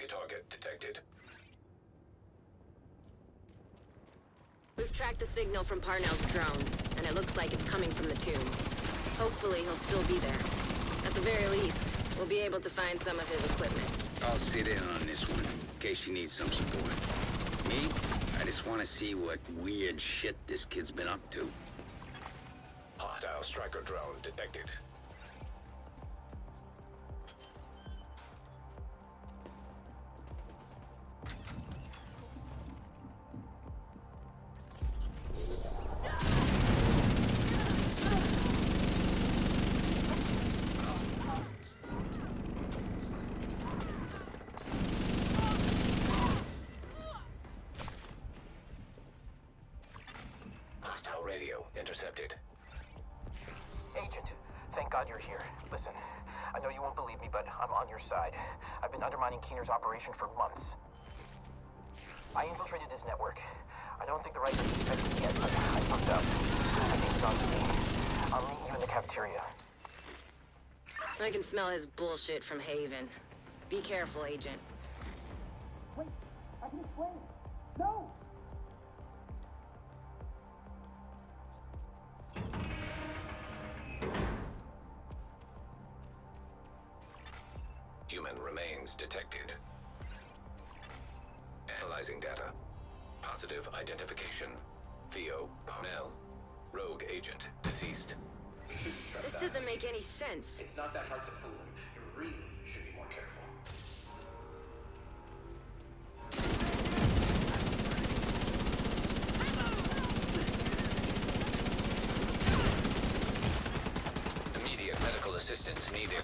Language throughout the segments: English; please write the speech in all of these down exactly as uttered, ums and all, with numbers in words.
Priority target detected. We've tracked the signal from Parnell's drone, and it looks like it's coming from the tomb. Hopefully he'll still be there. At the very least, we'll be able to find some of his equipment. I'll sit in on this one, in case you need some support. Me? I just want to see what weird shit this kid's been up to. Hostile striker drone detected. Radio intercepted. Agent, thank God you're here. Listen, I know you won't believe me, but I'm on your side. I've been undermining Keener's operation for months. I infiltrated his network. I don't think the right person is me yet, but I fucked up. I think it's on to me. I'll meet you in the cafeteria. I can smell his bullshit from Haven. Be careful, Agent. Wait, I can explain. No! Human remains detected. Analyzing data. Positive identification. Theo Parnell. Rogue agent. Deceased. This doesn't make any sense. It's not that hard to fool him. You really should be more careful. Immediate medical assistance needed.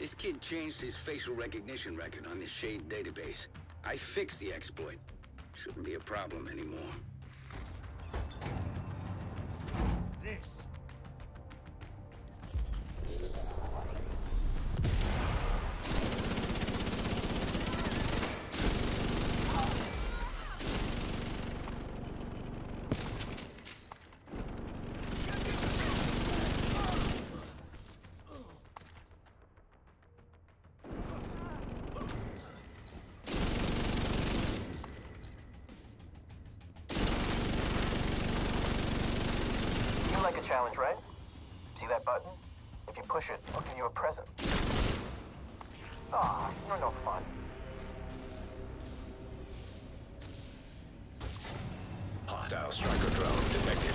This kid changed his facial recognition record on the Shade database. I fixed the exploit. Shouldn't be a problem anymore. This. Challenge, right? See that button? If you push it, I'll give you a present. Ah, you're no fun. Hostile striker drone detected.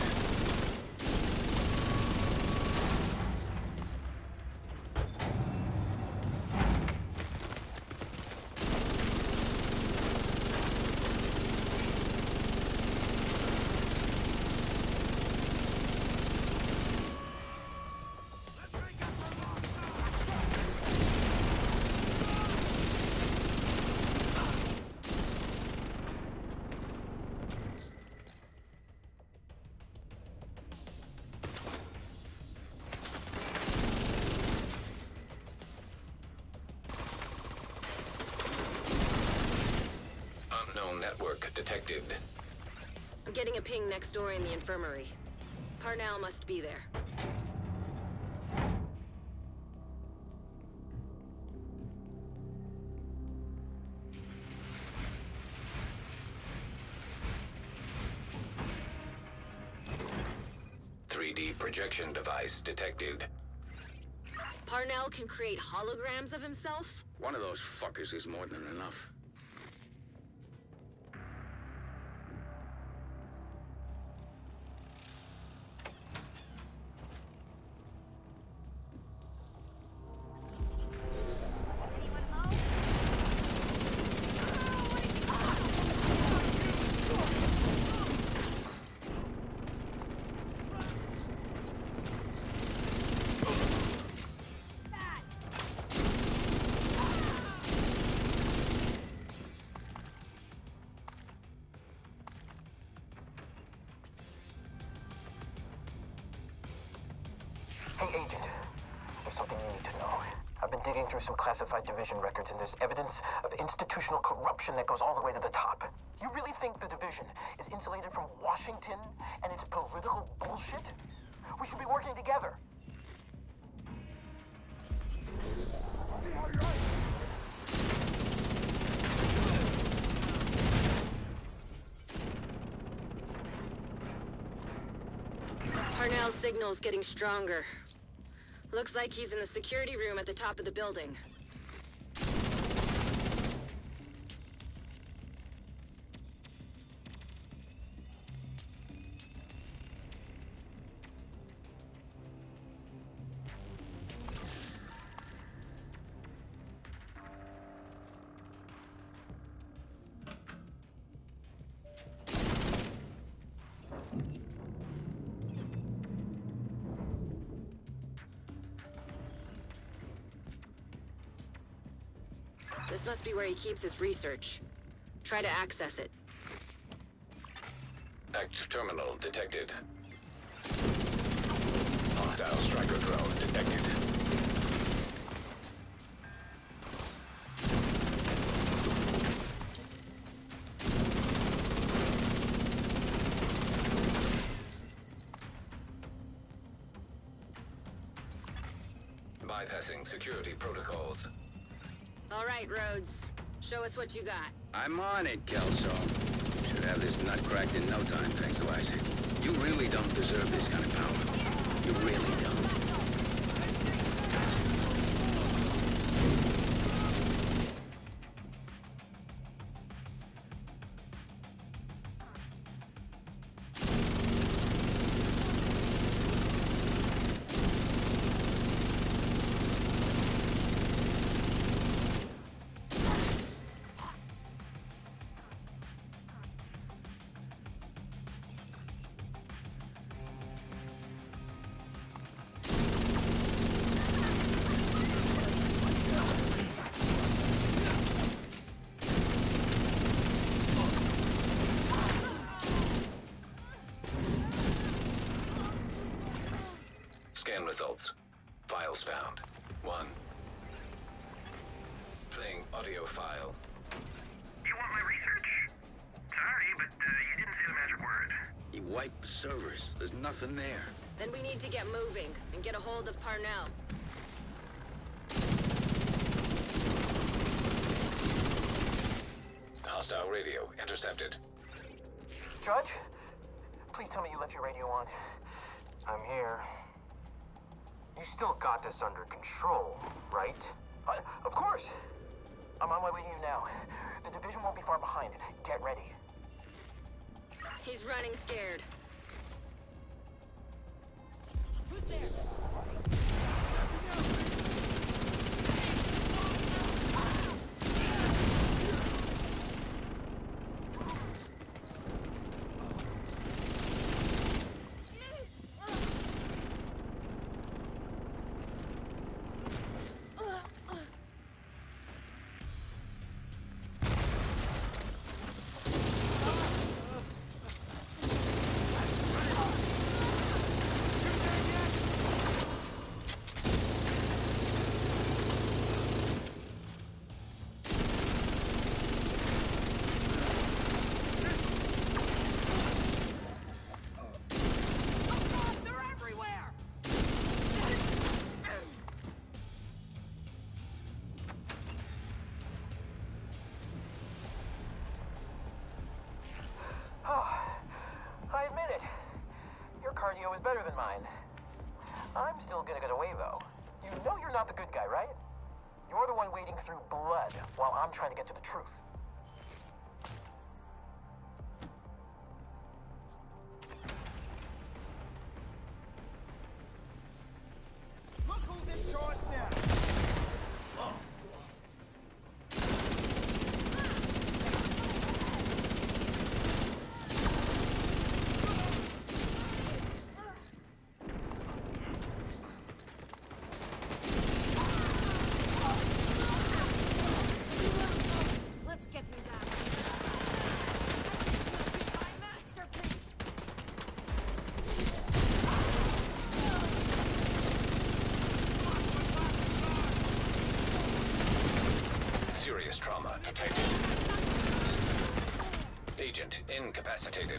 Network detected. I'm getting a ping next door in the infirmary. Parnell must be there. projection device detected. Parnell can create holograms of himself? One of those fuckers is more than enough. Through some classified division records, and there's evidence of institutional corruption that goes all the way to the top. You really think the division is insulated from Washington and its political bullshit? We should be working together. Parnell's signal's getting stronger. Looks like he's in the security room at the top of the building. This must be where he keeps his research. Try to access it. Act terminal detected. Hostile striker drone detected. Bypassing security protocols. All right, Rhodes. Show us what you got. I'm on it, Kelso. Should have this nut cracked in no time, thanks to Lassie. You really don't deserve this kind of power. You really results. Files found. One. Playing audio file. You want my research? Sorry, but uh, you didn't say the magic word. He wiped the servers. There's nothing there. Then we need to get moving and get a hold of Parnell. Hostile radio intercepted. Judge? Please tell me you left your radio on. I'm here. You still got this under control, right? Uh, of course! I'm on my way to you now. The division won't be far behind. Get ready. He's running scared. Who's there? still gonna get away, though. You know you're not the good guy, right? You're the one wading through blood while I'm trying to get to the truth. Trauma detected. Agent incapacitated.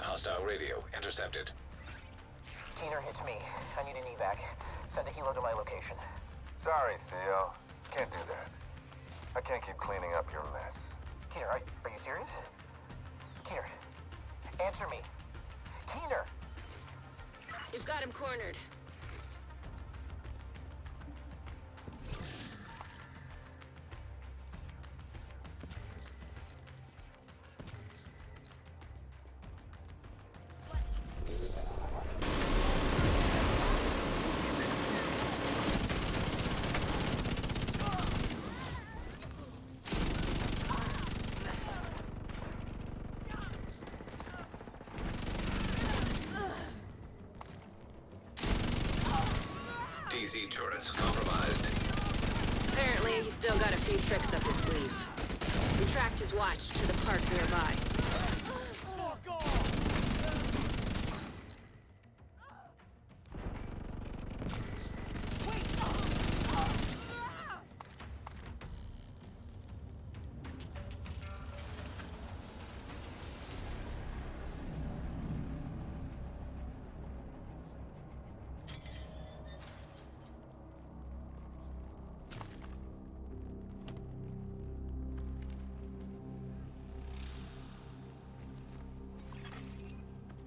Hostile radio intercepted. Keener hits me. I need an evac. Send a helo to my location. Sorry, Theo. Can't do that. I can't keep cleaning up your mess. Keener, are, are you serious? Keener, answer me. Keener! You've got him cornered. C Z Turrets compromised. Apparently, he's still got a few tricks up his sleeve. We tracked his watch to the park nearby.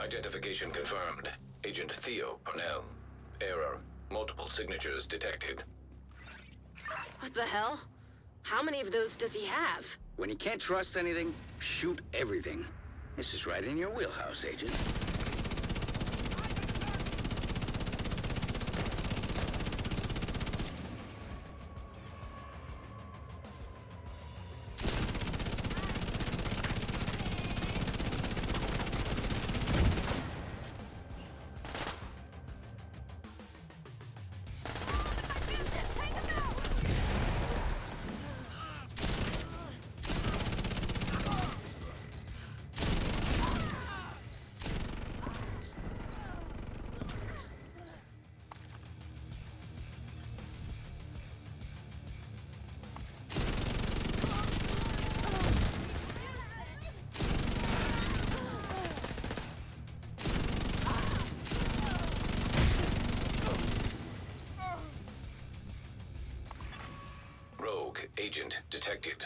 Identification confirmed. Agent Theo Parnell. Error. Multiple signatures detected. What the hell? How many of those does he have? When you can't trust anything, shoot everything. This is right in your wheelhouse, Agent. Agent detected.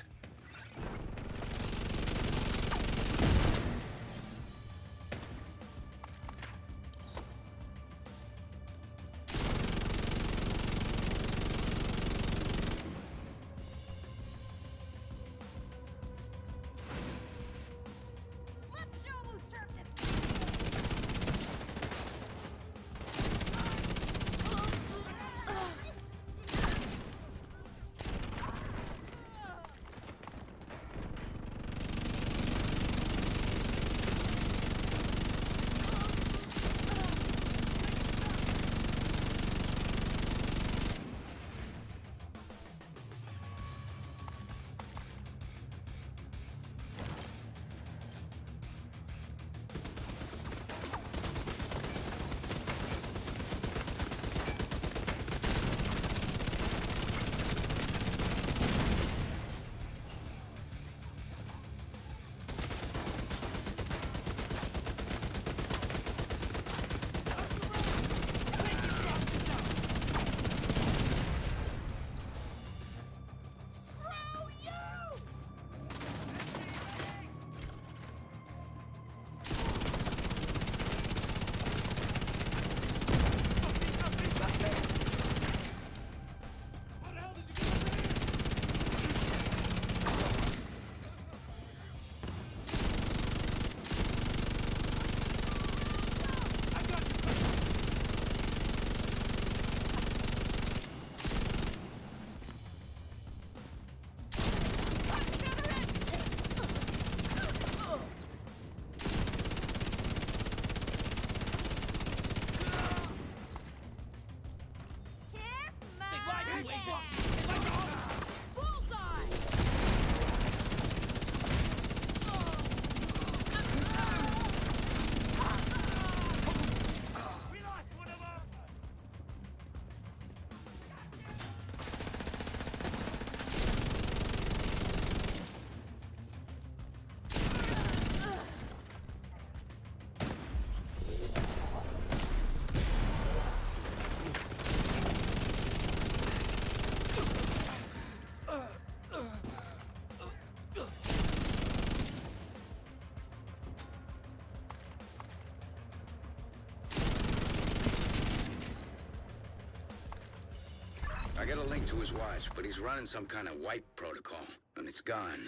Get a link to his watch, but he's running some kind of wipe protocol, and it's gone.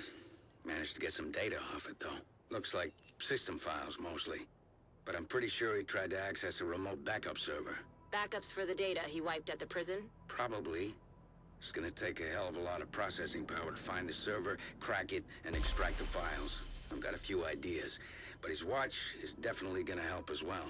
Managed to get some data off it, though. Looks like system files, mostly. But I'm pretty sure he tried to access a remote backup server. Backups for the data he wiped at the prison? Probably. It's gonna take a hell of a lot of processing power to find the server, crack it, and extract the files. I've got a few ideas, but his watch is definitely gonna help as well.